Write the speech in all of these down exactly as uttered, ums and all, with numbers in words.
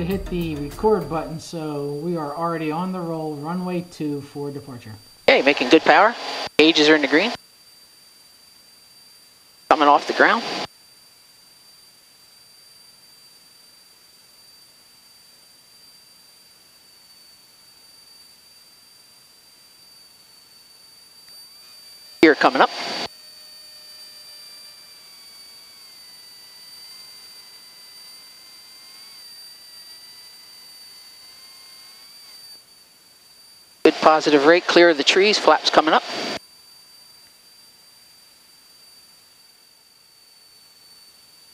to hit the record button, so we are already on the roll, runway two for departure. Okay, making good power. Gauges are in the green. Coming off the ground. Gear coming up. Positive rate, clear of the trees, flaps coming up.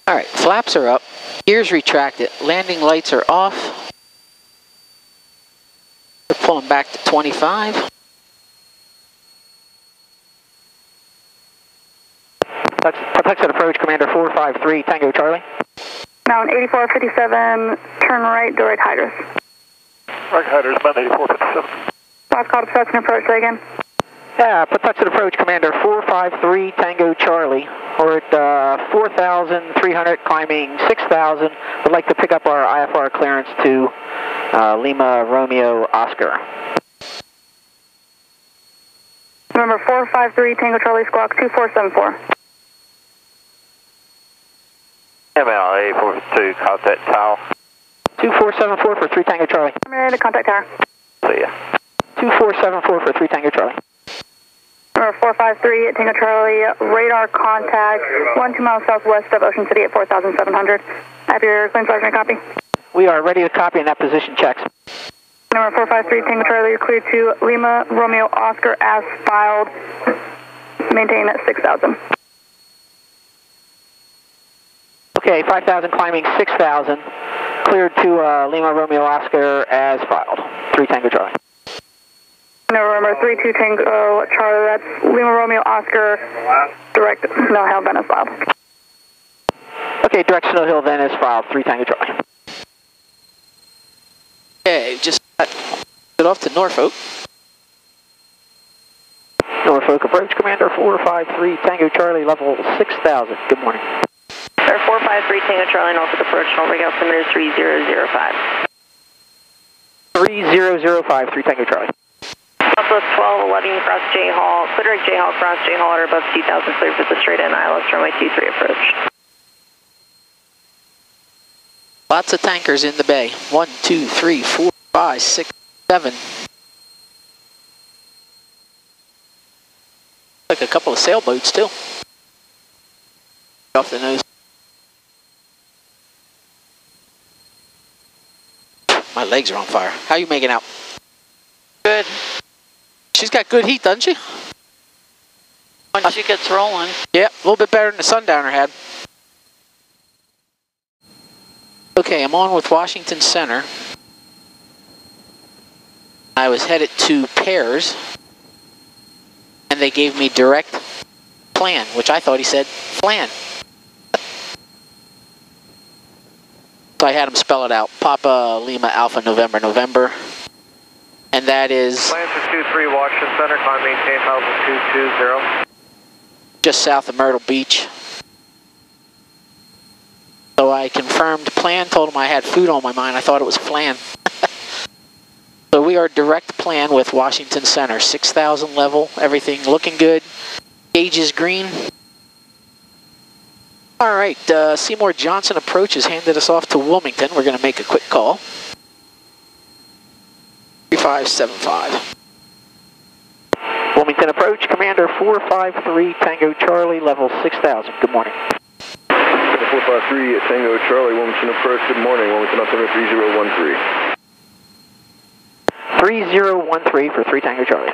All right, flaps are up, gears retracted, landing lights are off. We're pulling back to twenty-five. That's protection approach, Commander four five three, Tango Charlie. Mountain eighty-four fifty-seven, turn right, direct hydrus. Direct hydrus, Mountain eighty-four fifty-seven. I've called protection approach, say again. Yeah, protection approach, Commander four five three Tango Charlie. We're at uh, four thousand three hundred, climbing six thousand. Would like to pick up our I F R clearance to uh, Lima Romeo Oscar. Number four five three Tango Charlie, squawk two four seven four. M L A four two, contact tower. two four seven four for three Tango Charlie. I'm to contact tower. See ya. two four seven four for three Tango Charlie. Number four five three at Tango Charlie, radar contact, one two miles southwest of Ocean City at four thousand seven hundred. Have your clean flags and copy. We are ready to copy and that position checks. Number four five three Tango Charlie, clear to Lima Romeo Oscar as filed. Maintain at six thousand. Okay, five thousand climbing six thousand. Cleared to uh, Lima Romeo Oscar as filed. three Tango Charlie. November three two Tango Charlie, that's Lima Romeo Oscar, direct Snow Hill, Venice filed. Okay, direct Snow Hill, Venice filed, three Tango Charlie. Okay, just got it off to Norfolk. Norfolk approach, Commander four five three Tango Charlie, level six thousand, good morning. Sir, four five three Tango Charlie, Norfolk approach, Norfolk altimeter three zero zero five. three zero zero five, three Tango Charlie. Southwest twelve eleven, cross J Hall, clear J Hall, cross J Hall, or above two thousand, clear for the straight in I L S runway two three approach. Lots of tankers in the bay. One, two, three, four, five, six, seven. Like a couple of sailboats too. Off the nose. My legs are on fire. How you making out? Good. She's got good heat, doesn't she? When she gets rolling. Yeah, a little bit better than the Sundowner had. Okay, I'm on with Washington Center. I was headed to Pears, and they gave me direct plan, which I thought he said flan. So I had him spell it out. Papa, Lima, Alpha, November, November. And that is plan for two three Washington Center, climb maintain two two zero. Just south of Myrtle Beach. So I confirmed plan, told him I had food on my mind, I thought it was flan. So we are direct plan with Washington Center, six thousand level, everything looking good. Gauge is green. Alright, uh, Seymour Johnson approach has handed us off to Wilmington. We're going to make a quick call. three five seven five. Wilmington approach, Commander four five three Tango Charlie, level six thousand. Good morning. Commander four five three Tango Charlie, Wilmington approach, good morning. Wilmington altimeter three zero one three. three zero one three for three Tango Charlie.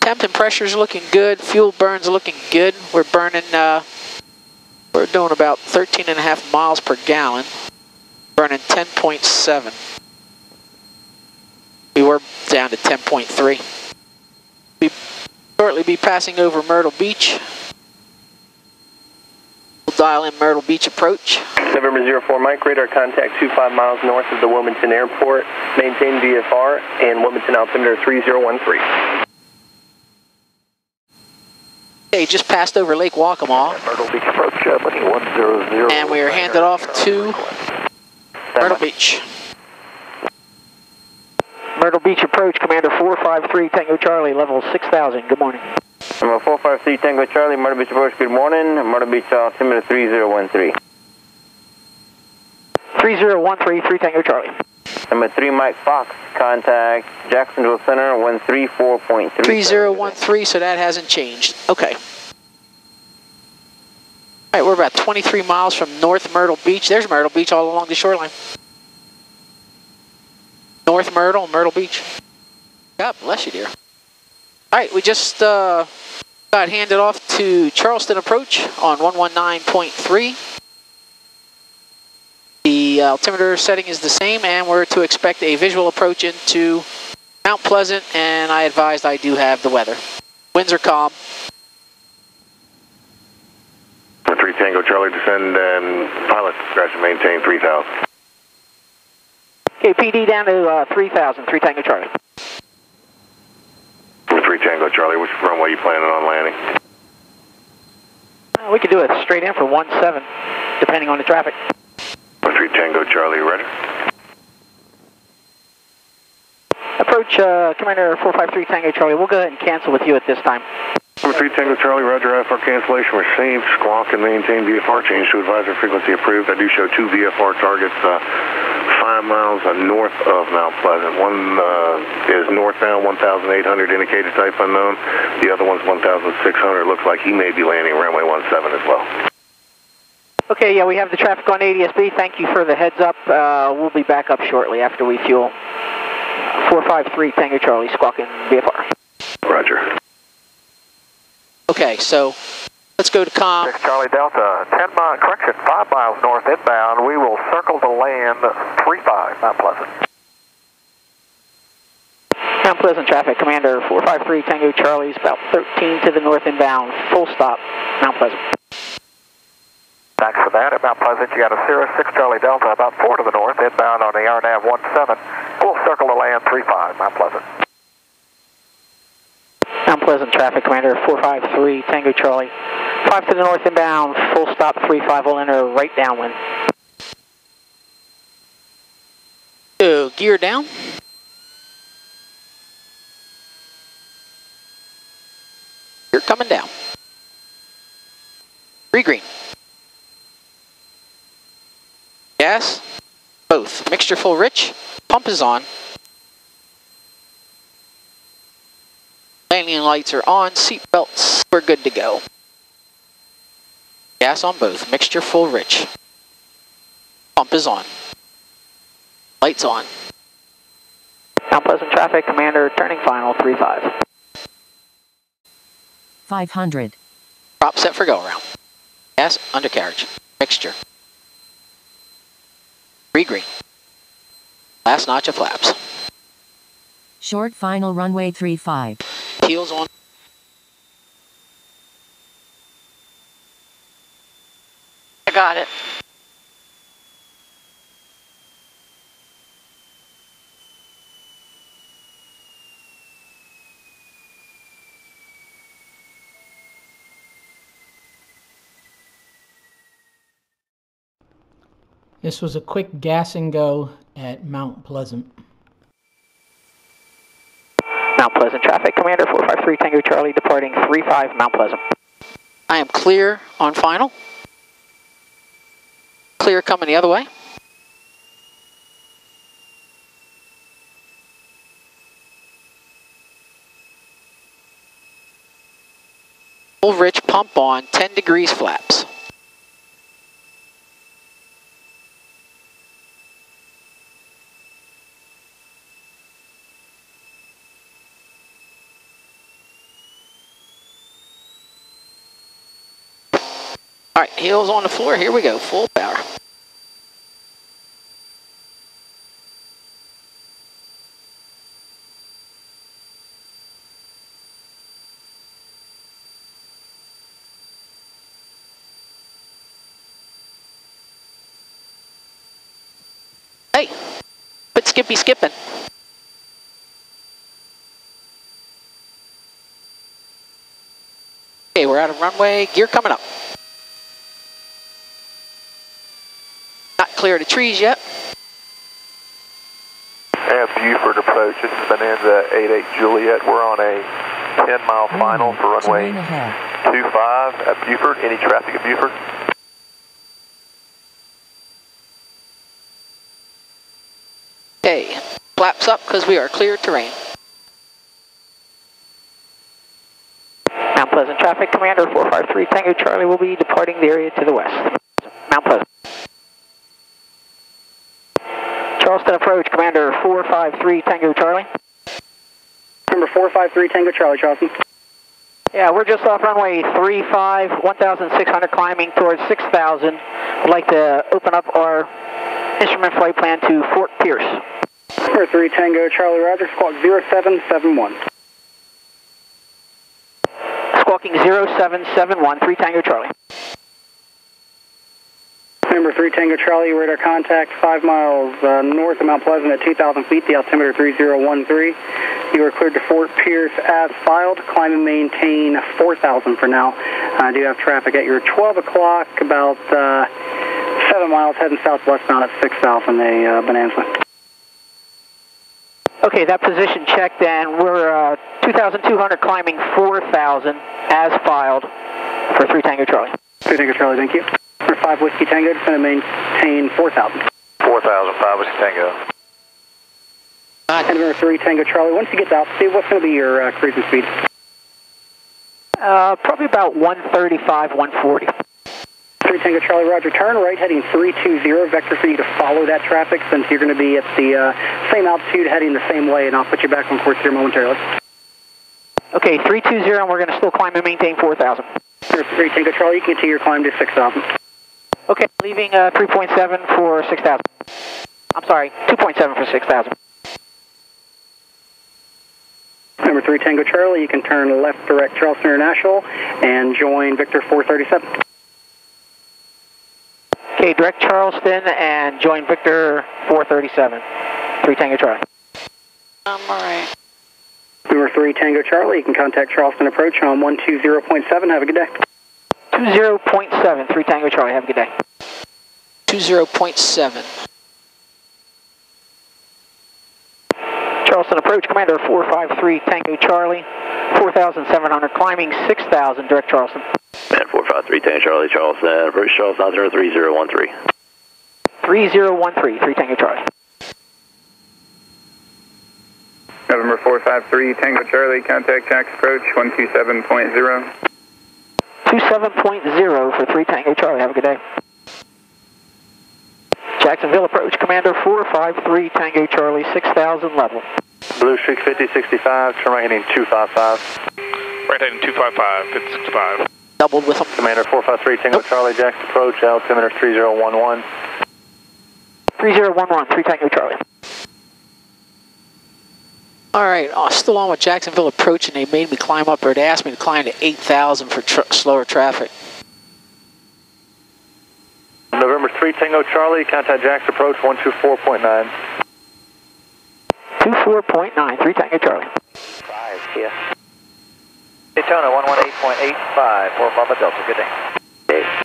Temp and pressure's looking good. Fuel burn's looking good. We're burning, uh, we're doing about thirteen and a half miles per gallon. Burning ten point seven. We were down to ten point three. We'll shortly be passing over Myrtle Beach. We'll dial in Myrtle Beach approach. November zero four Mike, radar contact twenty-five miles north of the Wilmington Airport. Maintain V F R and Wilmington altimeter three zero one three. Okay, just passed over Lake Waccamaw. Myrtle Beach approach, seventy-one hundred. And we are handed off to Myrtle Beach. Myrtle Beach approach, Commander four five three Tango Charlie, level six thousand. Good morning. Number four five three Tango Charlie, Myrtle Beach approach, good morning. Myrtle Beach altimeter three zero one three. three zero one three, three Tango Charlie. Number three Mike Fox, contact Jacksonville Center one three four point three. three zero one three, so that hasn't changed. Okay. All right, we're about twenty-three miles from North Myrtle Beach. There's Myrtle Beach all along the shoreline. North Myrtle, Myrtle Beach. God bless you, dear. All right, we just uh, got handed off to Charleston approach on one one nine point three. The altimeter setting is the same, and we're to expect a visual approach into Mount Pleasant, and I advised I do have the weather. Winds are calm. three Tango Charlie, descend and pilot, scratch and maintain three thousand. Okay, P D down to uh, three thousand, three Tango Charlie. three Tango Charlie, which runway are you planning on landing? Uh, we could do it straight in for one seven, depending on the traffic. three Tango Charlie, ready. Approach, uh, Commander four five three Tango Charlie, we'll go ahead and cancel with you at this time. Number three Tango Charlie, roger, I F R cancellation received. Squawk and maintain V F R change to advisory frequency approved. I do show two V F R targets uh, five miles north of Mount Pleasant. One uh, is northbound, one thousand eight hundred, indicated type unknown. The other one's one thousand six hundred. Looks like he may be landing runway one seven as well. Okay, yeah, we have the traffic on A D S B. Thank you for the heads up. Uh, we'll be back up shortly after we fuel. four five three Tango Charlie, squawking V F R. Roger. Okay, so let's go to comm. six Charlie Delta, ten mile, correction, five miles north inbound. We will circle the land three five, Mount Pleasant. Mount Pleasant traffic, Commander four five three Tango Charlie's about thirteen to the north inbound, full stop, Mount Pleasant. Thanks for that. At Mount Pleasant, you got a Sierra six Charlie Delta, about four to the north inbound on the R N A V one seven. We'll circle the land three five, Mount Pleasant. Mount Pleasant traffic, Commander four five three Tango Charlie, five to the north inbound, full stop three five, will enter right downwind. So gear down. You're coming down. Three green. Gas, both. Mixture full rich, pump is on. Landing lights are on, seat belts, we're good to go. Gas on both, mixture full rich. Pump is on. Lights on. Mount Pleasant traffic, Commander, turning final, three five. five hundred. Prop set for go around. Gas, undercarriage, mixture. Three green. Last notch of flaps. Short final runway three five. Heels on. I got it. This was a quick gas and go at Mount Pleasant. Mount Pleasant traffic, Commander four five three Tango Charlie, departing three five Mount Pleasant. I am clear on final. Clear coming the other way. Full rich pump on, ten degrees flaps. All right, heels on the floor, here we go, full power. Hey, but Skippy skipping. Okay, we're out of runway, gear coming up. Clear the trees yet. approach. This is Bonanza eight eight Juliet. We're on a ten mile final for runway two five at Buford. Any traffic at Buford? Okay, flaps up because we are clear terrain. Mount Pleasant traffic, Commander four five three Tango Charlie will be departing the area to the west. Mount Pleasant. Charleston approach, Commander four five three Tango Charlie. Number four five three Tango Charlie, Charleston. Yeah, we're just off runway three five, one thousand six hundred climbing towards six thousand. We'd like to open up our instrument flight plan to Fort Pierce. Number three Tango Charlie, roger, squawk zero seven seven one. Squawking zero seven seven one, three Tango Charlie. Number three Tango Charlie, radar contact five miles uh, north of Mount Pleasant at two thousand feet, the altimeter three zero one three. You are cleared to Fort Pierce as filed. Climb and maintain four thousand for now. I uh, do have traffic at your twelve o'clock, about uh, seven miles heading southwestbound at six thousand, a uh, Bonanza. Okay, that position checked, and we're uh, two thousand two hundred climbing four thousand as filed for three Tango Charlie. three Tango Charlie, thank you. For five Whiskey Tango, just going to maintain four thousand. four thousand, five Whiskey Tango. And number three Tango Charlie, once you get out, see what's going to be your uh, cruising speed? Uh, probably about one thirty-five, one forty. three Tango Charlie, roger, turn right, heading three two zero, vector for you to follow that traffic since you're going to be at the uh, same altitude heading the same way, and I'll put you back on course here momentarily. Okay, three two zero, and we're going to still climb and maintain four thousand. three Tango Charlie, you can continue your climb to six thousand. Okay, leaving uh, three point seven for six thousand. I'm sorry, two point seven for six thousand. Number three Tango Charlie, you can turn left direct Charleston International and join Victor four thirty-seven. Okay, direct Charleston and join Victor four thirty-seven. three Tango Charlie. I'm alright. Number three Tango Charlie, you can contact Charleston approach on one two zero point seven. Have a good day. two zero point seven, three Tango Charlie, have a good day. two zero point seven. Charleston approach, Commander four five three Tango Charlie, four thousand seven hundred climbing, six thousand, direct Charleston. Man, four five three Tango Charlie, Charleston, approach Charleston, altimeter three zero one three. three zero one three, three Tango Charlie. Number four five three Tango Charlie, contact tax approach, one two seven point zero. two seven point zero for three Tango Charlie, have a good day. Jacksonville approach, Commander four five three Tango Charlie, six thousand level. Blue Streak fifty sixty-five, turn right heading two five five. Right heading two five five, fifty sixty-five. Doubled with them. Commander four five three Tango nope. Charlie, Jackson approach, altimeter three zero one one. three zero one one, three Tango Charlie. Alright, oh, still on with Jacksonville approach, and they made me climb up, or they asked me to climb to eight thousand for tr slower traffic. November three Tango Charlie, contact Jackson approach one two four point nine. two four point nine, three Tango Charlie. five, yeah. Daytona one one eight point eight five, four Papa Delta, good day. Okay.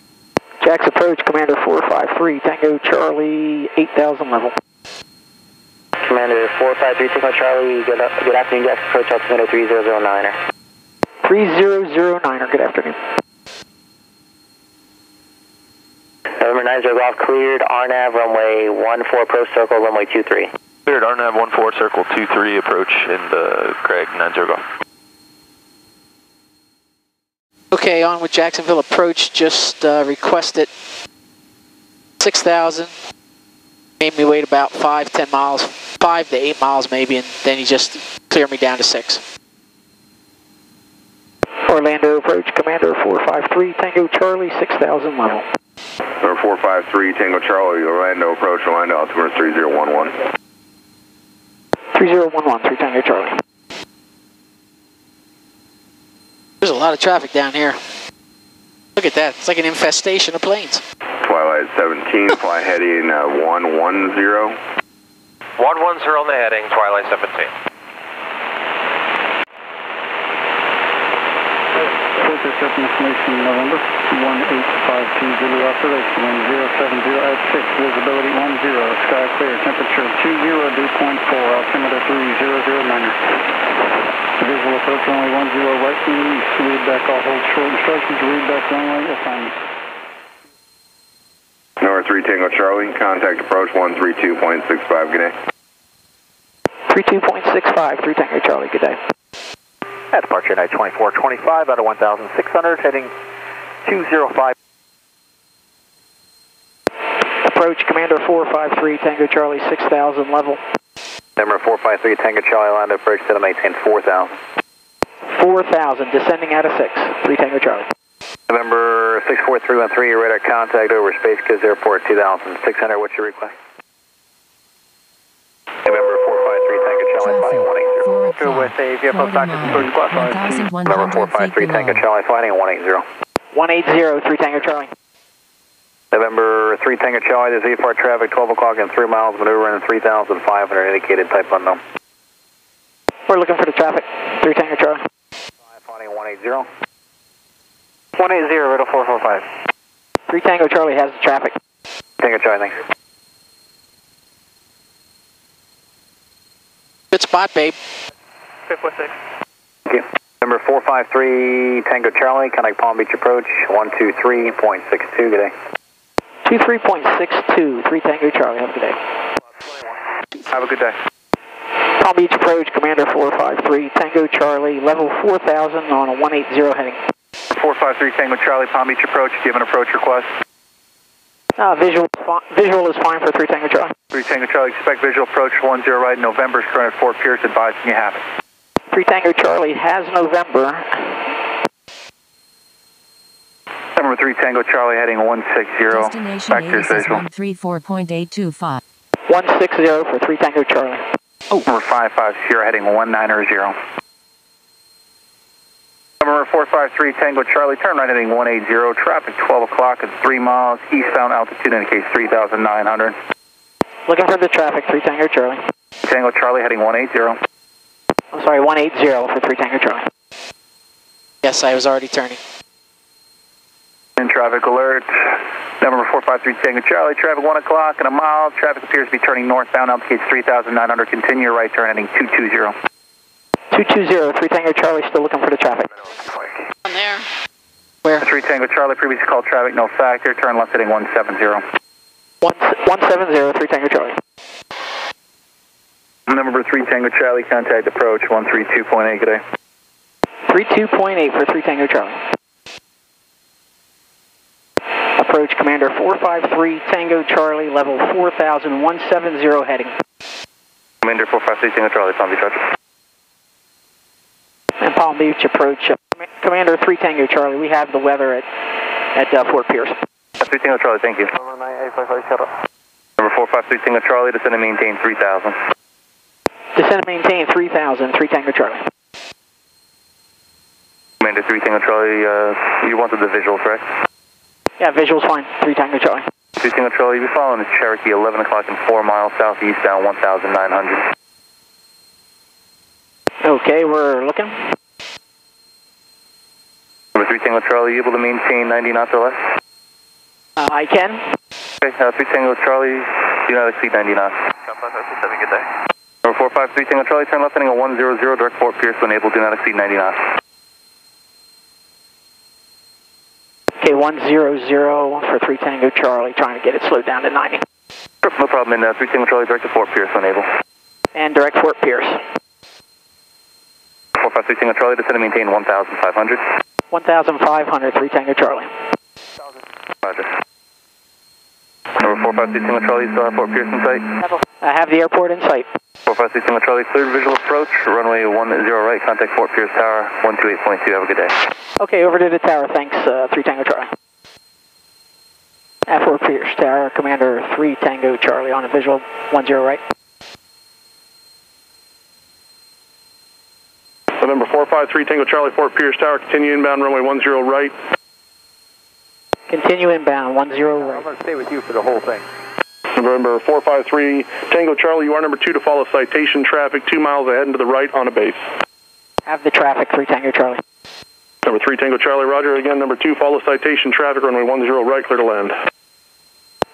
Jackson approach, Commander four five three Tango Charlie, eight thousand level. Commander four five three Tango Charlie, good, good afternoon, Jackson approach, altimeter three zero zero nine. three zero zero nine, good afternoon. November nine zero golf cleared, R N A V runway one four approach circle, runway two three. Cleared R N A V one four circle two three approach in the Craig nine zero golf. Okay, on with Jacksonville approach, just uh, requested six thousand. Made me wait about five, ten miles, five to eight miles maybe, and then he just cleared me down to six. Orlando approach, Commander four five three Tango Charlie, six thousand level. Number four five three Tango Charlie, Orlando approach, Orlando altimeter three zero one one. three zero one one, three Tango Charlie. There's a lot of traffic down here. Look at that, it's like an infestation of planes. Twilight seventeen, fly heading uh, one one zero. one one zero on the heading, Twilight seventeen. Circle information November one eight five two Zulu Alpha Lake one zero seven zero eight six, visibility one zero, sky clear, temperature two zero, dew point four, altimeter three zero zero nine. Visual approach runway one zero right and east, read back all hold short instructions, read back runway assignment. North three Tango Charlie, contact approach one three two point six five, good day. three two point six five, three Tango Charlie, good day. At departure night twenty-four twenty-five out of one thousand six hundred, heading two zero five. Approach Commander four five three Tango Charlie six thousand level. Number four five three Tango Charlie, line to approach, set and maintain four thousand. four thousand, descending out of six, three Tango Charlie. Number six four three one three, radar contact over Space Kids Airport two thousand six hundred, what's your request? With a V F O Doctor Security Squad number four five three Tango Charlie, flighting one eight zero. one eight zero, three Tango Charlie. November three Tango Charlie, there's E F R traffic, twelve o'clock and three miles, maneuvering three thousand five hundred, indicated type unknown. We're looking for the traffic, three Tango Charlie. Flighting one eight zero. one eight zero, radar four four five. three Tango Charlie has the traffic. Tango Charlie, thanks. Good spot, babe. five four six. Thank you. Number four five three Tango Charlie, connect Palm Beach approach, one two three point six two, good day. two three point six two, three Tango Charlie, have a good day. Have a good day. Palm Beach approach, Commander four five three Tango Charlie, level four thousand on a one eight zero heading. four five three Tango Charlie, Palm Beach approach, do you have an approach request? Uh, visual, visual is fine for three Tango Charlie. three Tango Charlie, expect visual approach one zero right, November's current at Fort Pierce, advising you have it. three Tango Charlie has November. Number three Tango Charlie heading one six zero. Vector's visual. one six zero for three Tango Charlie. Oh. Number five five zero heading one nine zero. Number four five three Tango Charlie, turn right heading one eight zero. Traffic twelve o'clock at three miles. Eastbound altitude indicates three thousand nine hundred. Looking for the traffic, three Tango Charlie. Tango Charlie heading one eight zero. I'm sorry, one eight zero for three Tango Charlie. Yes, I was already turning. In traffic alert, number four five three Tango Charlie, traffic one o'clock and a mile, traffic appears to be turning northbound, altitude three thousand nine hundred, continue right turn heading two two zero. two two zero, three Tango Charlie, still looking for the traffic. On there. Where? three Tango Charlie, previously called traffic, no factor, turn left heading one seven zero. one seven zero, three Tango Charlie. Number three Tango Charlie, contact approach one three two point eight, good day. three two point eight for three Tango Charlie. Approach Commander four five three Tango Charlie, level four thousand one seven zero heading. Commander four five three Tango Charlie, Palm Beach approach. And Palm Beach approach, Commander three Tango Charlie, we have the weather at, at uh, Fort Pierce. three Tango Charlie, thank you. Number four five three Tango Charlie, descend and maintain three thousand. Descend and maintain three thousand, three Tango Charlie. Commander three Tango Charlie, uh, you wanted the visuals, right? Yeah, visuals fine, three Tango Charlie. three Tango Charlie, you'll be following the Cherokee, eleven o'clock and four miles southeast down one thousand nine hundred. Okay, we're looking. Number three Tango Charlie, you able to maintain ninety knots or less? Uh, I can. Okay, uh, three Tango Charlie, do not exceed ninety knots. Good day. Number four five three Tango Charlie, turn left heading a one zero zero, direct Fort Pierce when able, do not exceed ninety knots. Okay, one zero zero for three Tango Charlie, trying to get it slowed down to ninety. Sure, no problem, and uh, three Tango Charlie, direct to Fort Pierce when able. And direct Fort Pierce. four five three Tango Charlie, descend and maintain one thousand five hundred. one thousand five hundred, three Tango Charlie. Roger. Number four five three Tango Charlie, still have Fort Pierce in sight? I have the airport in sight. four five three Tango Charlie, cleared visual approach, runway one zero right, contact Fort Pierce Tower, one two eight point two, have a good day. Okay, over to the tower, thanks, uh, three Tango Charlie. At Fort Pierce Tower, Commander three Tango Charlie on a visual, one zero right. November four five three Tango Charlie, Fort Pierce Tower, continue inbound, runway one zero right. Continue inbound, one zero right. I'm going to stay with you for the whole thing. November four five three Tango Charlie, you are number two to follow citation traffic two miles ahead and to the right on a base. Have the traffic, three Tango Charlie. Number three, Tango Charlie, roger. Again, number two, follow citation traffic, runway one zero right, clear to land.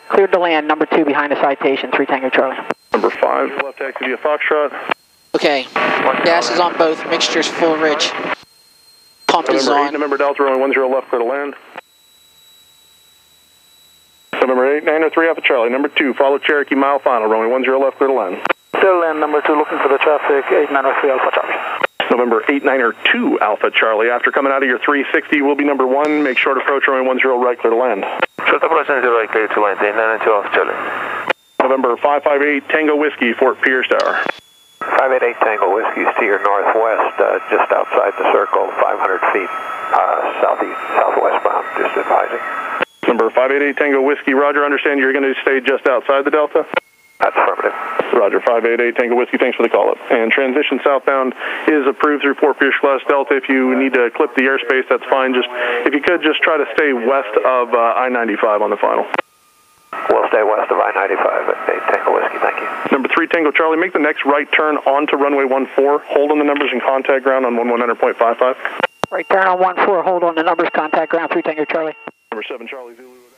Cleared to land, number two behind the citation, three Tango Charlie. Number five, left taxi via Foxtrot. Okay, gas is on both, mixture's full, Ridge. Pump is on. Number eight, November Delta, runway one zero left, clear to land. So number eight, nine oh three Alpha Charlie, number two, follow Cherokee, mile final, runway ten left, clear to land. Clear to land, number two, looking for the traffic, eight nine oh three Alpha Charlie. November eight nine two Alpha Charlie. After coming out of your three sixty, will be number one. Make short approach, runway ten right, clear to land. Short approach, ten right, clear to land. eight nine two Alpha Charlie. November five five eight Tango Whiskey, Fort Pierce Tower. five eight eight Tango Whiskey, steer northwest, uh, just outside the circle, five hundred feet uh, southeast, southwest bound, just advising. Number five eight eight Tango Whiskey, roger. Understand you're going to stay just outside the Delta? That's affirmative. Roger, five eight eight Tango Whiskey, thanks for the call-up. And transition southbound is approved through Fort Pierce Glass Delta. If you need to clip the airspace, that's fine. Just, if you could, just try to stay west of uh, I ninety-five on the final. We'll stay west of I ninety-five at eight Tango Whiskey, thank you. Number three, Tango Charlie, make the next right turn onto runway one four. Hold on the numbers and contact ground on one one hundred point five five. Right turn on one four, hold on the numbers, contact ground, three Tango Charlie. Number seven, Charlie Zulu.